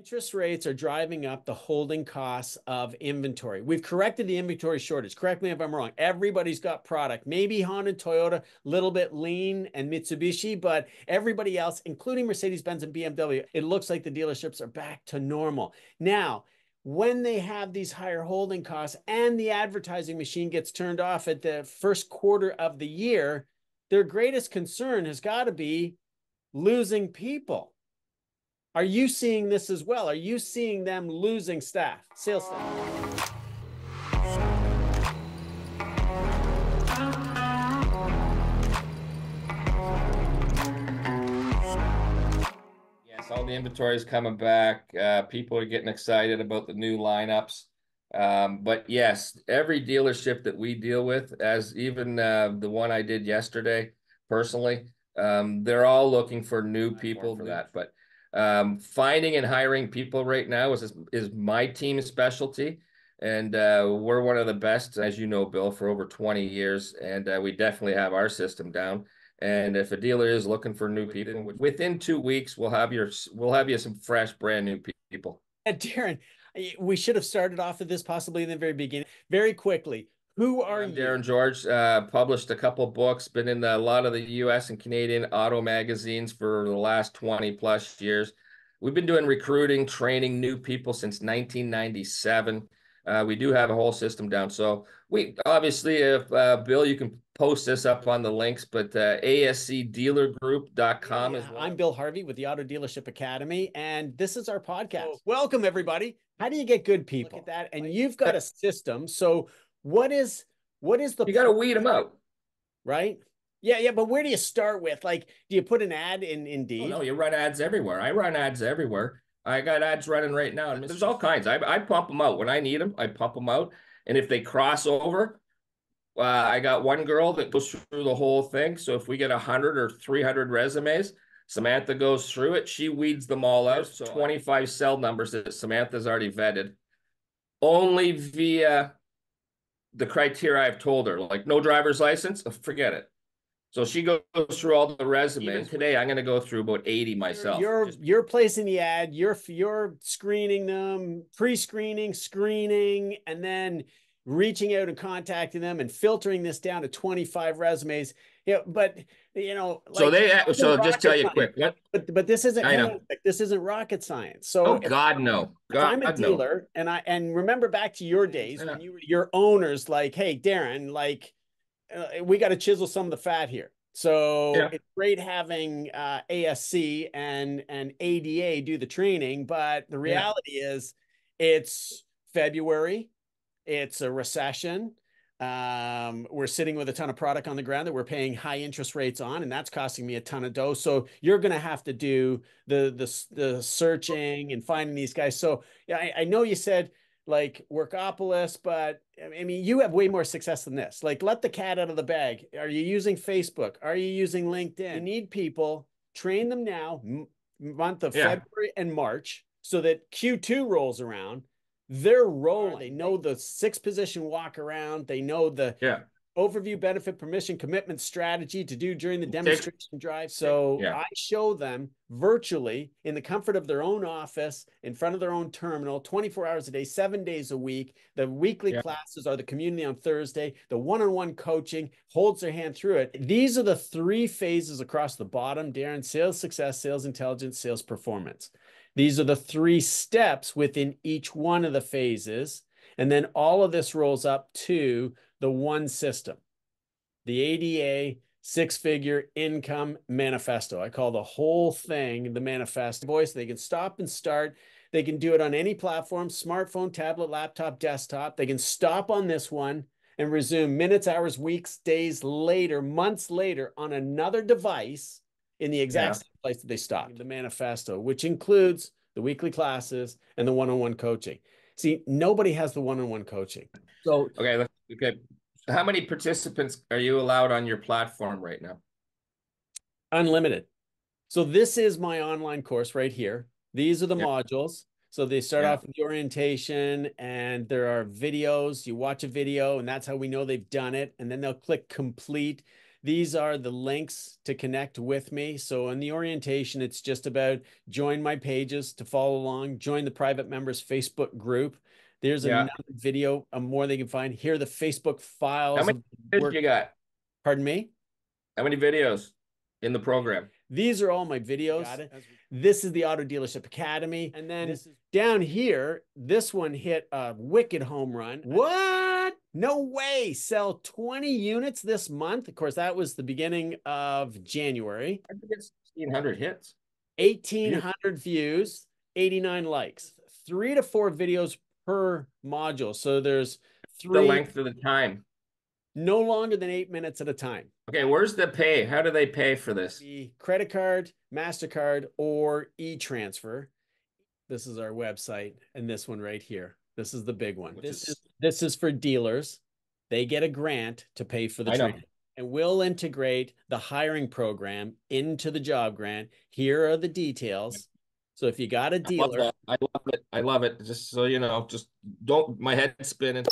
Interest rates are driving up the holding costs of inventory. We've corrected the inventory shortage. Correct me if I'm wrong. Everybody's got product. Maybe Honda, Toyota, a little bit lean, and Mitsubishi, but everybody else, including Mercedes-Benz and BMW, it looks like the dealerships are back to normal. Now, when they have these higher holding costs and the advertising machine gets turned off at the first quarter of the year, their greatest concern has got to be losing people. Are you seeing this as well? Are you seeing them losing staff, sales staff? Yes, all the inventory is coming back. People are getting excited about the new lineups. But yes, every dealership that we deal with, as even the one I did yesterday, personally, they're all looking for new people for that. But finding and hiring people right now is my team's specialty, and we're one of the best, as you know, Bill, for over 20 years, and we definitely have our system down. And if a dealer is looking for new people, within 2 weeks we'll have you some fresh, brand new people. And Darren, we should have started off with this possibly in the very beginning. Very quickly, who are you? Darren, George, published a couple books, been in a lot of the U.S. and Canadian auto magazines for the last 20 plus years. We've been doing recruiting, training new people since 1997. We do have a whole system down. So we obviously, if Bill, you can post this up on the links, but ASCDealerGroup.com as well. I'm Bill Harvey with the Auto Dealership Academy, and this is our podcast. Oh, welcome, everybody. How do you get good people? Look at that. And you've got a system. So what is the, you got to weed them out, right? Yeah. But where do you start with? Like, do you put an ad in Indeed? Oh, no, you run ads everywhere. I run ads everywhere. I got ads running right now. There's all kinds. I pump them out when I need them. I pump them out. And if they cross over, I got one girl that goes through the whole thing. So if we get 100 or 300 resumes, Samantha goes through it. She weeds them all out. So 25 cell numbers that Samantha's already vetted, only via the criteria I've told her, like no driver's license, forget it. So she goes through all the resumes. Today, I'm going to go through about 80 myself. You're placing the ad, you're screening them, pre-screening, screening, and then reaching out and contacting them and filtering this down to 25 resumes. Yeah, but you know, like, so just tell you quick, but this isn't rocket science. So I'm a dealer, no. and remember back to your days when you were your owners, like, hey, Darren, like we got to chisel some of the fat here. So it's great having ASC and ADA do the training, but the reality is it's February. It's a recession. We're sitting with a ton of product on the ground that we're paying high interest rates on, and that's costing me a ton of dough. So you're going to have to do the searching and finding these guys. So yeah, I know you said like Workopolis, but I mean, you have way more success than this. Like, let the cat out of the bag. Are you using Facebook? Are you using LinkedIn? You need people, train them now, month of February and March, so that Q2 rolls around. They're rolling. They know the 6-position walk around. They know the overview, benefit, permission, commitment strategy to do during the demonstration drive. So I show them virtually in the comfort of their own office, in front of their own terminal, 24 hours a day, 7 days a week. The weekly classes are the community on Thursday. The one-on-one coaching holds their hand through it. These are the 3 phases across the bottom, Darren: sales success, sales intelligence, sales performance. These are the 3 steps within each one of the phases. And then all of this rolls up to the one system, the ADA 6-figure income manifesto. I call the whole thing the manifesto. Voice, they can stop and start. They can do it on any platform, smartphone, tablet, laptop, desktop. They can stop on this one and resume minutes, hours, weeks, days later, months later on another device in the exact same place that they stopped. The manifesto, which includes the weekly classes and the one-on-one coaching. See, nobody has the one-on-one coaching. So okay. How many participants are you allowed on your platform right now? Unlimited. So this is my online course right here. These are the modules. So they start off with the orientation, and there are videos. You watch a video, and that's how we know they've done it. And then they'll click complete. These are the links to connect with me. So in the orientation, it's just about join my pages to follow along, join the private members Facebook group. There's another video, more they can find. Here are the Facebook files. How many videos you got? Pardon me? How many videos in the program? These are all my videos. This is the Auto Dealership Academy. And then down here, this one hit a wicked home run. What? No way. Sell 20 units this month. Of course, that was the beginning of January. I think it's 1,800 hits. 1,800 views, 89 likes, 3 to 4 videos per module. So there's three. The length of the time. No longer than 8 minutes at a time. Okay, where's the pay? How do they pay for this? The credit card, MasterCard, or e-transfer. This is our website, and this one right here. This is the big one. This is for dealers. They get a grant to pay for the training. And we'll integrate the hiring program into the job grant. Here are the details. So if you got a dealer. I love it. I love it. Just so you know, just don't my head spinning.